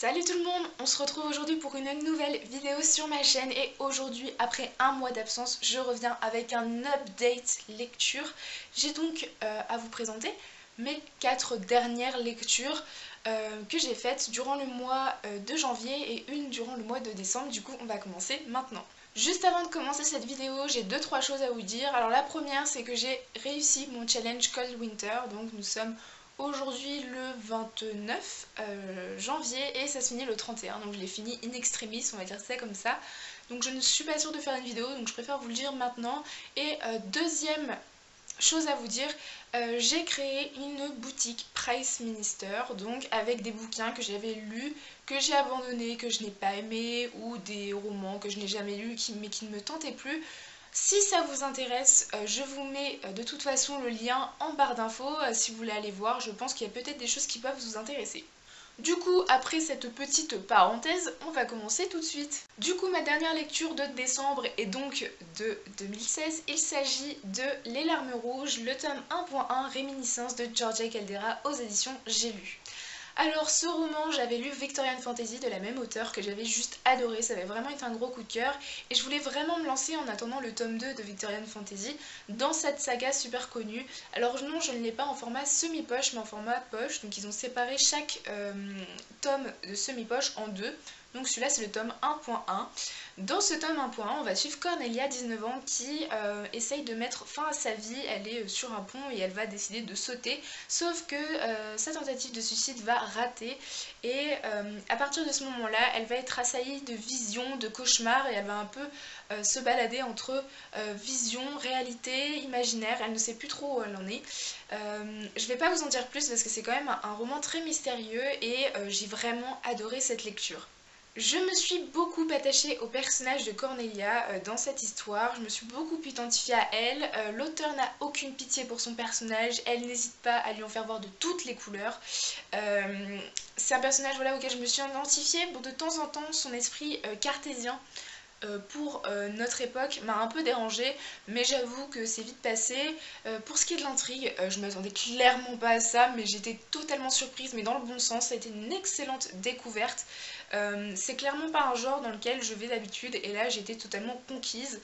Salut tout le monde, on se retrouve aujourd'hui pour une nouvelle vidéo sur ma chaîne et aujourd'hui, après un mois d'absence, je reviens avec un update lecture. J'ai donc à vous présenter mes 4 dernières lectures que j'ai faites durant le mois de janvier et une durant le mois de décembre. Du coup, on va commencer maintenant. Juste avant de commencer cette vidéo, j'ai 2-3 choses à vous dire. Alors la première, c'est que j'ai réussi mon challenge Cold Winter, donc nous sommes aujourd'hui le 29 janvier et ça se finit le 31, donc je l'ai fini in extremis, on va dire ça comme ça. Donc je ne suis pas sûre de faire une vidéo, donc je préfère vous le dire maintenant. Et deuxième chose à vous dire, j'ai créé une boutique Price Minister, donc avec des bouquins que j'avais lus, que j'ai abandonnés, que je n'ai pas aimés, ou des romans que je n'ai jamais lus mais qui ne me tentaient plus. Si ça vous intéresse, je vous mets de toute façon le lien en barre d'infos si vous voulez aller voir, je pense qu'il y a peut-être des choses qui peuvent vous intéresser. Du coup, après cette petite parenthèse, on va commencer tout de suite. Du coup, ma dernière lecture de décembre et donc de 2016, il s'agit de Les larmes rouges, le tome 1.1 Réminiscences de Georgia Caldera aux éditions J'ai lu. Alors ce roman, j'avais lu Victorian Fantasy de la même auteure que j'avais juste adoré, ça avait vraiment été un gros coup de cœur et je voulais vraiment me lancer en attendant le tome 2 de Victorian Fantasy dans cette saga super connue. Alors non, je ne l'ai pas en format semi-poche mais en format poche, donc ils ont séparé chaque tome de semi-poche en deux. Donc celui-là c'est le tome 1.1. Dans ce tome 1.1, on va suivre Cornelia, 19 ans, qui essaye de mettre fin à sa vie. Elle est sur un pont et elle va décider de sauter. Sauf que sa tentative de suicide va rater. Et à partir de ce moment-là, elle va être assaillie de visions, de cauchemars. Et elle va un peu se balader entre vision, réalité, imaginaire. Elle ne sait plus trop où elle en est. Je ne vais pas vous en dire plus parce que c'est quand même un roman très mystérieux. Et j'ai vraiment adoré cette lecture. Je me suis beaucoup attachée au personnage de Cornelia dans cette histoire, je me suis beaucoup identifiée à elle, l'auteur n'a aucune pitié pour son personnage, elle n'hésite pas à lui en faire voir de toutes les couleurs. C'est un personnage voilà, auquel je me suis identifiée, bon, de temps en temps son esprit cartésien pour notre époque m'a un peu dérangée, mais j'avoue que c'est vite passé. Pour ce qui est de l'intrigue, je m'attendais clairement pas à ça, mais j'étais totalement surprise, mais dans le bon sens, ça a été une excellente découverte. C'est clairement pas un genre dans lequel je vais d'habitude, et là j'étais totalement conquise.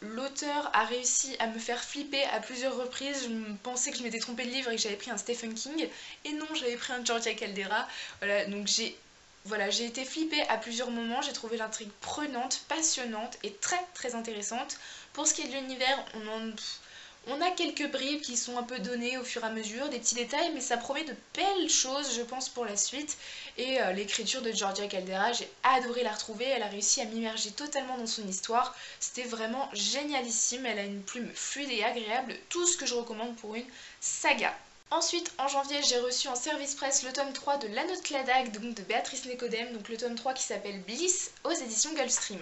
L'auteur a réussi à me faire flipper à plusieurs reprises, je pensais que je m'étais trompée de livre et que j'avais pris un Stephen King, et non, j'avais pris un Georgia Caldera, voilà, donc j'ai été flippée à plusieurs moments, j'ai trouvé l'intrigue prenante, passionnante et très intéressante. Pour ce qui est de l'univers, on a quelques bribes qui sont un peu données au fur et à mesure, des petits détails, mais ça promet de belles choses, je pense, pour la suite. Et l'écriture de Georgia Caldera, j'ai adoré la retrouver, elle a réussi à m'immerger totalement dans son histoire. C'était vraiment génialissime, elle a une plume fluide et agréable, tout ce que je recommande pour une saga. Ensuite, en janvier, j'ai reçu en service presse le tome 3 de L'Anneau de Claddagh, donc de Béatrice Nicodème, donc le tome 3 qui s'appelle Bliss, aux éditions Gulfstream.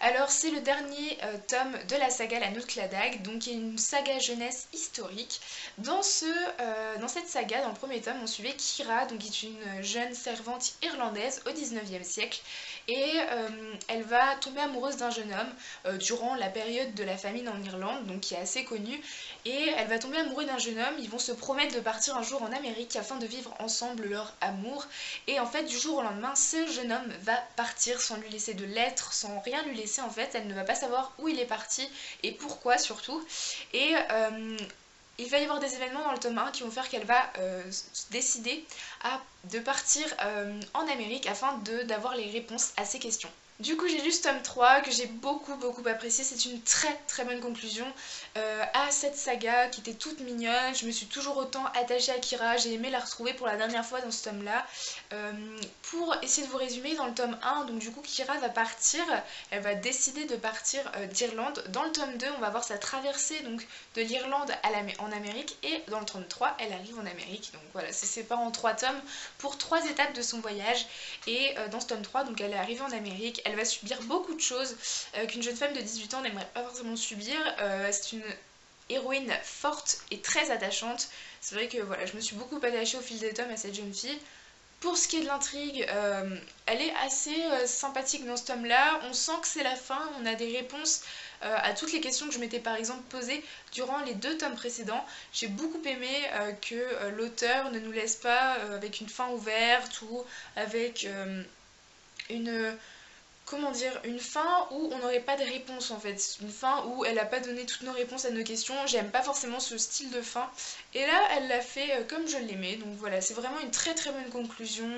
Alors, c'est le dernier tome de la saga L'Anneau de Claddagh, donc qui est une saga jeunesse historique. Dans cette saga, dans le premier tome, on suivait Kira, donc qui est une jeune servante irlandaise au 19e siècle, et elle va tomber amoureuse d'un jeune homme durant la période de la famine en Irlande, donc qui est assez connue, et elle va tomber amoureuse d'un jeune homme, ils vont se promettre de partir un jour en Amérique afin de vivre ensemble leur amour, et en fait du jour au lendemain ce jeune homme va partir sans lui laisser de lettres, sans rien lui laisser, en fait elle ne va pas savoir où il est parti et pourquoi surtout, et il va y avoir des événements dans le tome 1 qui vont faire qu'elle va décider de partir en Amérique afin d'avoir les réponses à ses questions. Du coup j'ai lu ce tome 3 que j'ai beaucoup apprécié, c'est une très bonne conclusion à cette saga qui était toute mignonne, je me suis toujours autant attachée à Kira, j'ai aimé la retrouver pour la dernière fois dans ce tome là. Pour essayer de vous résumer, dans le tome 1, donc du coup Kira va partir, elle va décider de partir d'Irlande, dans le tome 2 on va voir sa traversée donc de l'Irlande en Amérique et dans le tome 3 elle arrive en Amérique, donc voilà c'est séparé en 3 tomes pour 3 étapes de son voyage et dans ce tome 3 donc elle est arrivée en Amérique. Elle va subir beaucoup de choses qu'une jeune femme de 18 ans n'aimerait pas forcément subir. C'est une héroïne forte et très attachante. C'est vrai que voilà, je me suis beaucoup attachée au fil des tomes à cette jeune fille. Pour ce qui est de l'intrigue, elle est assez sympathique dans ce tome-là. On sent que c'est la fin, on a des réponses à toutes les questions que je m'étais par exemple posées durant les deux tomes précédents. J'ai beaucoup aimé que l'auteur ne nous laisse pas avec une fin ouverte ou avec une fin où on n'aurait pas de réponse en fait, une fin où elle n'a pas donné toutes nos réponses à nos questions. J'aime pas forcément ce style de fin, et là elle l'a fait comme je l'aimais, donc voilà, c'est vraiment une très très bonne conclusion.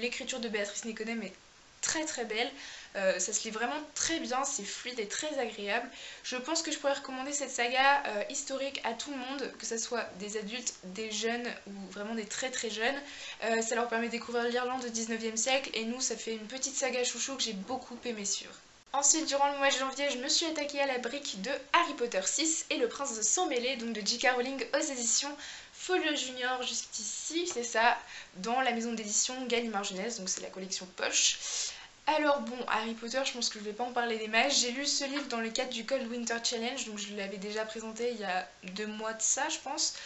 L'écriture de Béatrice Nicodème est très très belle, ça se lit vraiment très bien, c'est fluide et très agréable. Je pense que je pourrais recommander cette saga historique à tout le monde, que ce soit des adultes, des jeunes ou vraiment des très très jeunes. Ça leur permet de découvrir l'Irlande au 19e siècle, et nous ça fait une petite saga chouchou que j'ai beaucoup aimé suivre. Ensuite, durant le mois de janvier, je me suis attaquée à la brique de Harry Potter 6 et le prince de sang-mêlé, donc de J.K. Rowling aux éditions Folio Junior jusqu'ici, c'est ça, dans la maison d'édition Gallimard Jeunesse, donc c'est la collection Poche. Alors bon, Harry Potter, je pense que je vais pas en parler des masses. J'ai lu ce livre dans le cadre du Cold Winter Challenge, donc je l'avais déjà présenté il y a 2 mois de ça, je pense,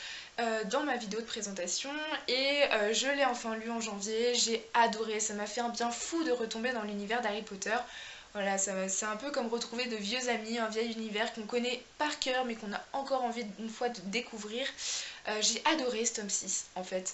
dans ma vidéo de présentation, et je l'ai enfin lu en janvier. J'ai adoré, ça m'a fait un bien fou de retomber dans l'univers d'Harry Potter. Voilà, c'est un peu comme retrouver de vieux amis, un vieil univers qu'on connaît par cœur mais qu'on a encore envie une fois de découvrir. J'ai adoré ce tome 6 en fait.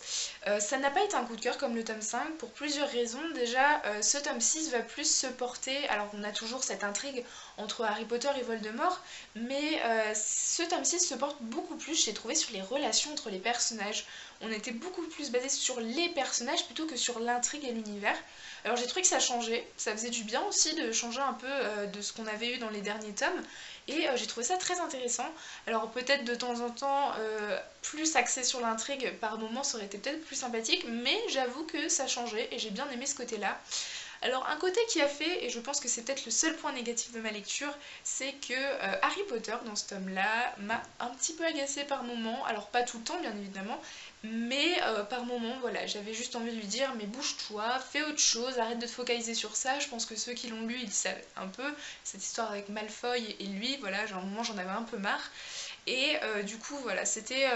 Ça n'a pas été un coup de cœur comme le tome 5 pour plusieurs raisons. Déjà, ce tome 6 va plus se porter, alors on a toujours cette intrigue entre Harry Potter et Voldemort, mais ce tome 6 se porte beaucoup plus, j'ai trouvé, sur les relations entre les personnages. On était beaucoup plus basé sur les personnages plutôt que sur l'intrigue et l'univers. Alors j'ai trouvé que ça changeait, ça faisait du bien aussi de changer un peu de ce qu'on avait eu dans les derniers tomes, et j'ai trouvé ça très intéressant. Alors peut-être de temps en temps plus axé sur l'intrigue par moment, ça aurait été peut-être plus sympathique, mais j'avoue que ça changeait et j'ai bien aimé ce côté là. Alors un côté qui a fait, et je pense que c'est peut-être le seul point négatif de ma lecture, c'est que Harry Potter dans ce tome là m'a un petit peu agacée par moment. Alors pas tout le temps bien évidemment, mais par moment voilà, j'avais juste envie de lui dire mais bouge-toi, fais autre chose, arrête de te focaliser sur ça. Je pense que ceux qui l'ont lu ils savent un peu cette histoire avec Malfoy et lui, voilà, à un moment j'en avais un peu marre. Et du coup voilà, c'était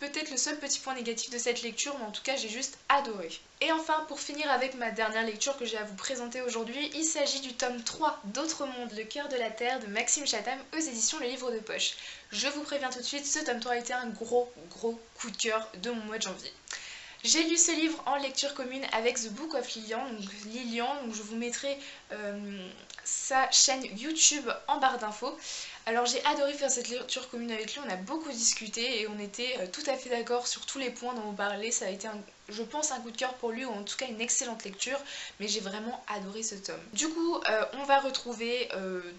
peut-être le seul petit point négatif de cette lecture, mais en tout cas j'ai juste adoré. Et enfin, pour finir avec ma dernière lecture que j'ai à vous présenter aujourd'hui, il s'agit du tome 3 d'Autre-Monde, Le cœur de la Terre de Maxime Chattam aux éditions Le Livre de Poche. Je vous préviens tout de suite, ce tome 3 a été un gros coup de cœur de mon mois de janvier. J'ai lu ce livre en lecture commune avec The Book of Lilian, donc je vous mettrai sa chaîne YouTube en barre d'infos. Alors j'ai adoré faire cette lecture commune avec lui, on a beaucoup discuté et on était tout à fait d'accord sur tous les points dont on parlait. Ça a été, je pense, un coup de cœur pour lui, ou en tout cas une excellente lecture, mais j'ai vraiment adoré ce tome. Du coup, on va retrouver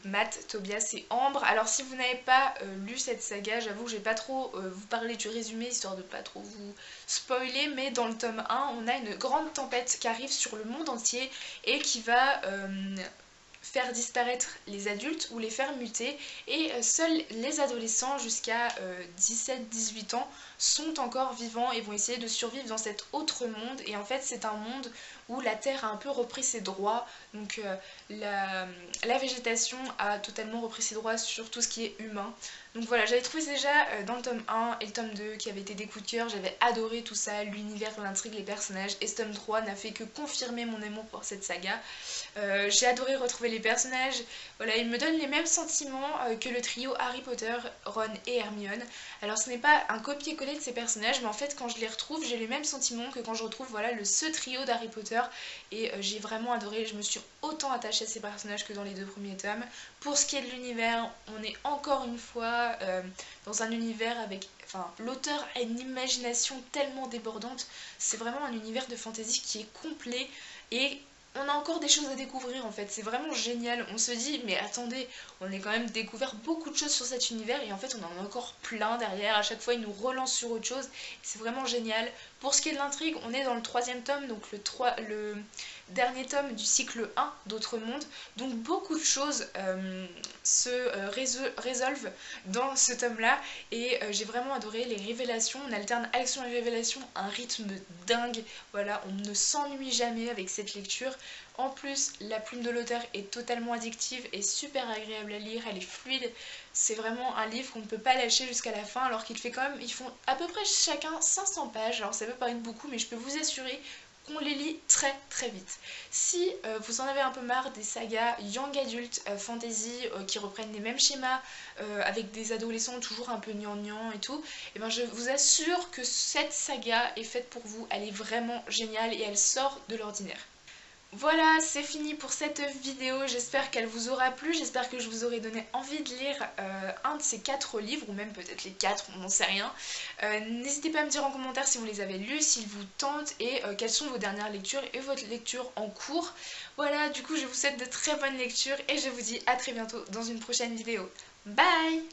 Matt, Tobias et Ambre. Alors si vous n'avez pas lu cette saga, j'avoue que je vais pas trop vous parler du résumé, histoire de pas trop vous spoiler, mais dans le tome 1, on a une grande tempête qui arrive sur le monde entier et qui va faire disparaître les adultes ou les faire muter, et seuls les adolescents jusqu'à 17-18 ans sont encore vivants et vont essayer de survivre dans cet autre monde. Et en fait c'est un monde où la terre a un peu repris ses droits, donc la végétation a totalement repris ses droits sur tout ce qui est humain. Donc voilà, j'avais trouvé déjà dans le tome 1 et le tome 2 qui avaient été des coups de cœur, j'avais adoré tout ça, l'univers, l'intrigue, les personnages, et ce tome 3 n'a fait que confirmer mon amour pour cette saga. J'ai adoré retrouver les personnages, voilà, ils me donnent les mêmes sentiments que le trio Harry Potter, Ron et Hermione. Alors ce n'est pas un copier-coller de ces personnages, mais en fait quand je les retrouve, j'ai les mêmes sentiments que quand je retrouve voilà, ce trio d'Harry Potter, et j'ai vraiment adoré, je me suis autant attachée à ces personnages que dans les 2 premiers tomes. Pour ce qui est de l'univers, on est encore une fois dans un univers avec, enfin, l'auteur a une imagination tellement débordante, c'est vraiment un univers de fantasy qui est complet et on a encore des choses à découvrir en fait, c'est vraiment génial. On se dit mais attendez, on est quand même découvert beaucoup de choses sur cet univers et en fait on en a encore plein derrière, à chaque fois il nous relance sur autre chose, c'est vraiment génial. Pour ce qui est de l'intrigue, on est dans le 3e tome, donc le dernier tome du cycle 1 d'Autre-Monde, donc beaucoup de choses se résolvent dans ce tome là et j'ai vraiment adoré les révélations. On alterne action et révélation à un rythme dingue, voilà, on ne s'ennuie jamais avec cette lecture. En plus, la plume de l'auteur est totalement addictive et super agréable à lire, elle est fluide, c'est vraiment un livre qu'on ne peut pas lâcher jusqu'à la fin, alors qu'ils font à peu près chacun 500 pages, alors ça peut paraître beaucoup mais je peux vous assurer on les lit très très vite. Si vous en avez un peu marre des sagas young adult fantasy qui reprennent les mêmes schémas avec des adolescents toujours un peu gnangnang et tout, et ben je vous assure que cette saga est faite pour vous, elle est vraiment géniale et elle sort de l'ordinaire. Voilà, c'est fini pour cette vidéo, j'espère qu'elle vous aura plu, j'espère que je vous aurai donné envie de lire un de ces 4 livres, ou même peut-être les 4, on n'en sait rien. N'hésitez pas à me dire en commentaire si vous les avez lus, s'ils vous tentent, et quelles sont vos dernières lectures et votre lecture en cours. Voilà, du coup je vous souhaite de très bonnes lectures, et je vous dis à très bientôt dans une prochaine vidéo. Bye!